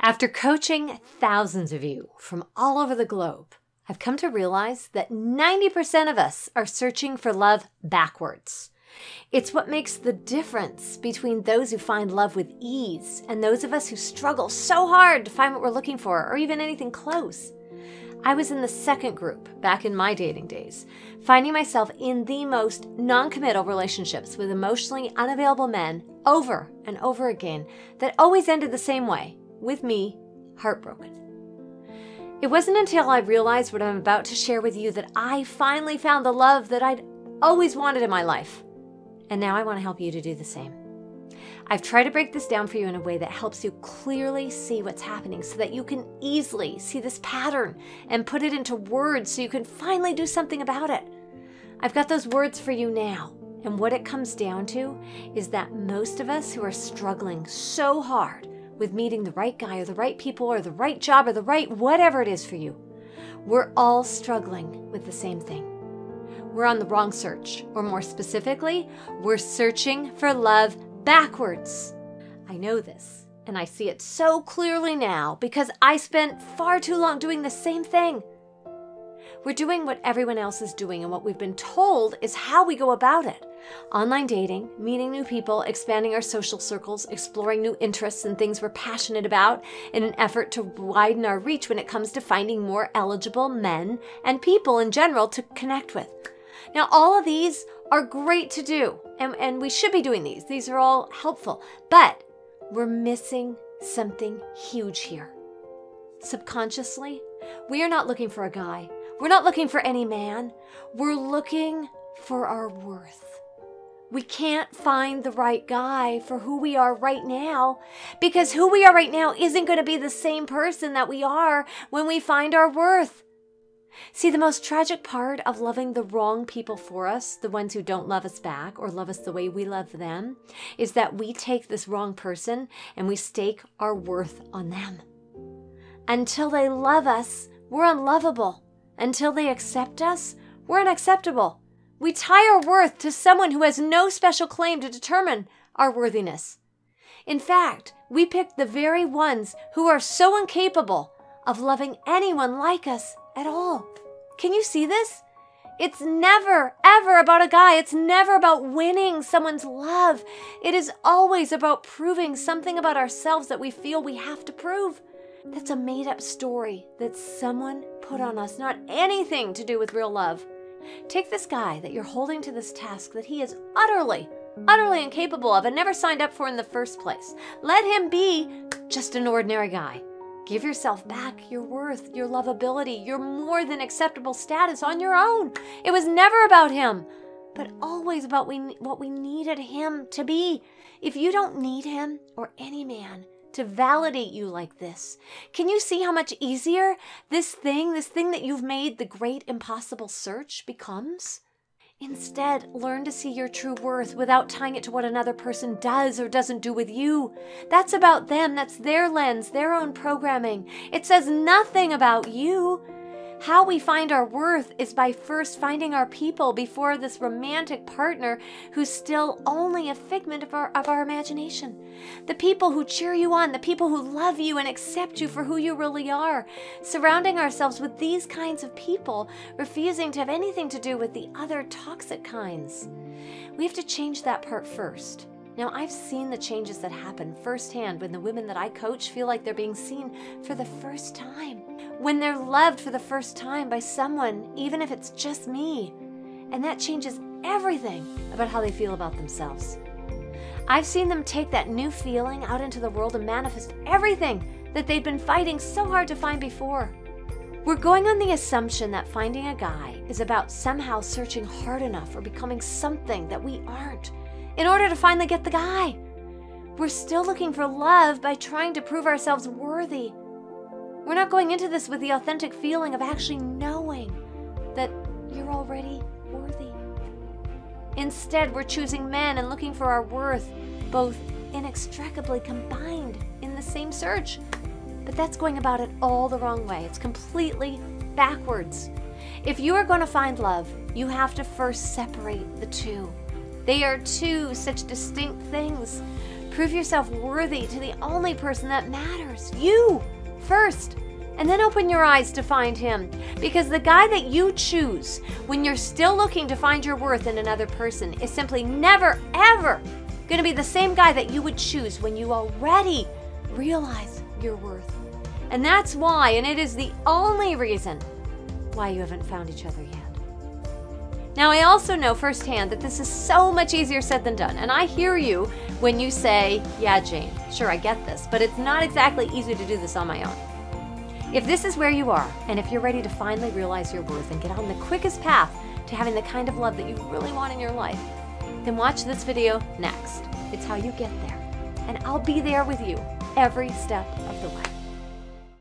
After coaching thousands of you from all over the globe, I've come to realize that 90% of us are searching for love backwards. It's what makes the difference between those who find love with ease and those of us who struggle so hard to find what we're looking for or even anything close. I was in the second group back in my dating days, finding myself in the most non-committal relationships with emotionally unavailable men over and over again that always ended the same way, with me heartbroken. It wasn't until I realized what I'm about to share with you that I finally found the love that I'd always wanted in my life. And now I want to help you to do the same. I've tried to break this down for you in a way that helps you clearly see what's happening so that you can easily see this pattern and put it into words so you can finally do something about it. I've got those words for you now. And what it comes down to is that most of us who are struggling so hard with meeting the right guy or the right people or the right job or the right whatever it is for you, we're all struggling with the same thing. We're on the wrong search, or more specifically, we're searching for love backwards. I know this, and I see it so clearly now because I spent far too long doing the same thing. We're doing what everyone else is doing, and what we've been told is how we go about it. Online dating, meeting new people, expanding our social circles, exploring new interests and things we're passionate about in an effort to widen our reach when it comes to finding more eligible men and people in general to connect with. Now, all of these are great to do, and we should be doing these. These are all helpful, but we're missing something huge here. Subconsciously, we are not looking for a guy. We're not looking for any man. We're looking for our worth. We can't find the right guy for who we are right now because who we are right now isn't going to be the same person that we are when we find our worth. See, the most tragic part of loving the wrong people for us, the ones who don't love us back or love us the way we love them, is that we take this wrong person and we stake our worth on them. Until they love us, we're unlovable. Until they accept us, we're unacceptable. We tie our worth to someone who has no special claim to determine our worthiness. In fact, we pick the very ones who are so incapable of loving anyone like us at all. Can you see this? It's never, ever about a guy. It's never about winning someone's love. It is always about proving something about ourselves that we feel we have to prove. That's a made-up story that someone put on us, not anything to do with real love. Take this guy that you're holding to this task that he is utterly incapable of and never signed up for in the first place. Let him be just an ordinary guy. Give yourself back your worth, your lovability, your more than acceptable status on your own. It was never about him, but always about what we needed him to be. If you don't need him or any man to validate you like this, can you see how much easier this thing that you've made the great impossible search becomes? Instead, learn to see your true worth without tying it to what another person does or doesn't do with you. That's about them. That's their lens, their own programming. It says nothing about you. How we find our worth is by first finding our people before this romantic partner who's still only a figment of our imagination. The people who cheer you on, the people who love you and accept you for who you really are. Surrounding ourselves with these kinds of people, refusing to have anything to do with the other toxic kinds. We have to change that part first. Now, I've seen the changes that happen firsthand when the women that I coach feel like they're being seen for the first time, when they're loved for the first time by someone, even if it's just me. And that changes everything about how they feel about themselves. I've seen them take that new feeling out into the world and manifest everything that they've been fighting so hard to find before. We're going on the assumption that finding a guy is about somehow searching hard enough or becoming something that we aren't in order to finally get the guy. We're still looking for love by trying to prove ourselves worthy. We're not going into this with the authentic feeling of actually knowing that you're already worthy. Instead, we're choosing men and looking for our worth, both inextricably combined in the same search. But that's going about it all the wrong way. It's completely backwards. If you are going to find love, you have to first separate the two. They are two such distinct things. Prove yourself worthy to the only person that matters, you first. And then open your eyes to find him. Because the guy that you choose when you're still looking to find your worth in another person is simply never, ever going to be the same guy that you would choose when you already realize your worth. And that's why, and it is the only reason why you haven't found each other yet. Now, I also know firsthand that this is so much easier said than done. And I hear you when you say, yeah, Jane, sure, I get this, but it's not exactly easy to do this on my own. If this is where you are, and if you're ready to finally realize your worth and get on the quickest path to having the kind of love that you really want in your life, then watch this video next. It's how you get there. And I'll be there with you every step of the way.